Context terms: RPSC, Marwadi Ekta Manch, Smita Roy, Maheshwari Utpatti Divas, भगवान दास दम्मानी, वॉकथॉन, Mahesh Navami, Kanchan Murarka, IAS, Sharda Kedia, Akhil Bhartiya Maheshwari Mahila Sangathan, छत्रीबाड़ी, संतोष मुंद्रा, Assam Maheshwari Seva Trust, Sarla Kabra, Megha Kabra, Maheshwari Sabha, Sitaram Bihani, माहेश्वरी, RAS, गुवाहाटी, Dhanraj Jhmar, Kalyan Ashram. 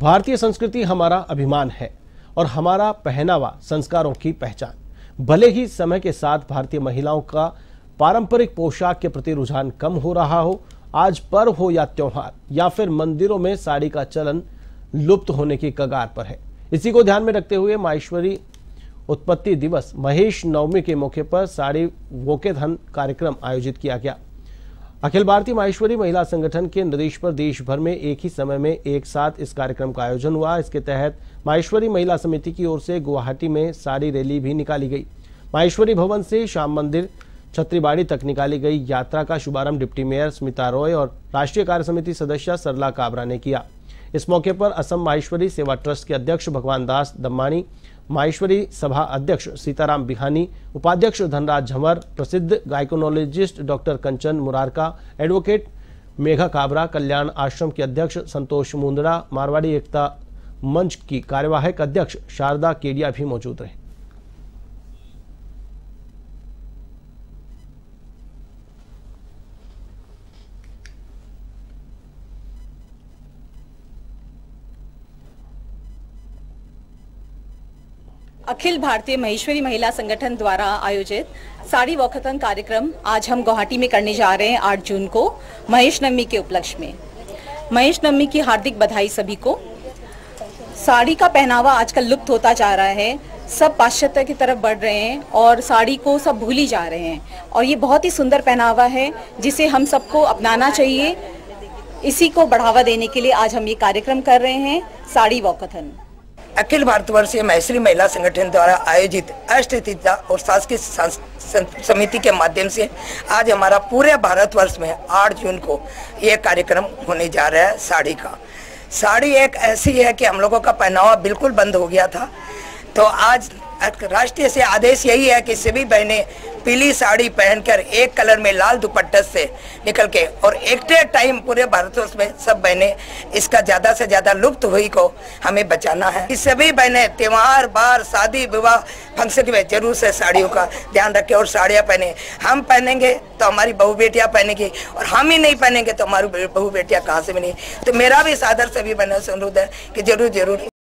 भारतीय संस्कृति हमारा अभिमान है और हमारा पहनावा संस्कारों की पहचान। भले ही समय के साथ भारतीय महिलाओं का पारंपरिक पोशाक के प्रति रुझान कम हो रहा हो, आज पर्व हो या त्योहार या फिर मंदिरों में साड़ी का चलन लुप्त होने की कगार पर है। इसी को ध्यान में रखते हुए माहेश्वरी उत्पत्ति दिवस महेश नवमी के मौके पर साड़ी वॉकथॉन कार्यक्रम आयोजित किया गया। अखिल भारतीय माहेश्वरी महिला संगठन के निर्देश पर देश भर में एक ही समय में एक साथ इस कार्यक्रम का आयोजन हुआ। इसके तहत माहेश्वरी महिला समिति की ओर से गुवाहाटी में साड़ी रैली भी निकाली गई। माहेश्वरी भवन से श्याम मंदिर छत्रीबाड़ी तक निकाली गई यात्रा का शुभारंभ डिप्टी मेयर स्मिता रॉय और राष्ट्रीय कार्य समिति सदस्य सरला काबरा ने किया। इस मौके पर असम माहेश्वरी सेवा ट्रस्ट के अध्यक्ष भगवान दास दम्मानी, माहेश्वरी सभा अध्यक्ष सीताराम बिहानी, उपाध्यक्ष धनराज झमर, प्रसिद्ध gynaecologist doctor Kanchan Murarka, advocate Megha Kabra, Kalyan Ashram के अध्यक्ष संतोष मुंद्रा, मारवाड़ी एकता मंच की कार्यवाहक अध्यक्ष शारदा केडिया भी मौजूद रहे। अखिल भारतीय महेश्वरी महिला संगठन द्वारा आयोजित साड़ी वॉकथॉन कार्यक्रम आज हम गुवाहाटी में करने जा रहे हैं 8 जून को महेश नवमी के उपलक्ष्य में। महेश नवमी की हार्दिक बधाई सभी को। साड़ी का पहनावा आजकल लुप्त होता जा रहा है, सब पाश्चात्य की तरफ बढ़ रहे हैं और साड़ी को सब भूल ही जा रहे हैं, और ये बहुत ही सुंदर पहनावा है जिसे हम सबको अपनाना चाहिए। इसी को बढ़ावा देने के लिए आज हम ये कार्यक्रम कर रहे हैं साड़ी वॉकथॉन। अखिल भारतवर्षीय महेश्वरी महिला संगठन द्वारा आयोजित अष्टतिथिया और शासकीय समिति के माध्यम से आज हमारा पूरे भारतवर्ष में 8 जून को यह कार्यक्रम होने जा रहा है। साड़ी का साड़ी एक ऐसी है कि हम लोगों का पहनावा बिल्कुल बंद हो गया था, तो आज राष्ट्रीय से आदेश यही है कि सभी बहनें पीली साड़ी पहनकर एक कलर में लाल दुपट्टे से निकल के और एक्टे टाइम पूरे भारतवर्ष में सब बहनें इसका ज़्यादा से ज़्यादा लुप्त हुई को हमें बचाना है। इस सभी बहनें त्यौहार बार शादी विवाह फंक्शन में जरूर से साड़ियों का ध्यान रखें और साड़ियाँ पहने। हम पहनेंगे तो हमारी बहू बेटियाँ पहनेंगी, और हम ही नहीं पहनेंगे तो हमारी बहू बेटियाँ कहाँ से बनेंगी। तो मेरा भी इस आदर सभी बहनों से अनुरोध है कि जरूर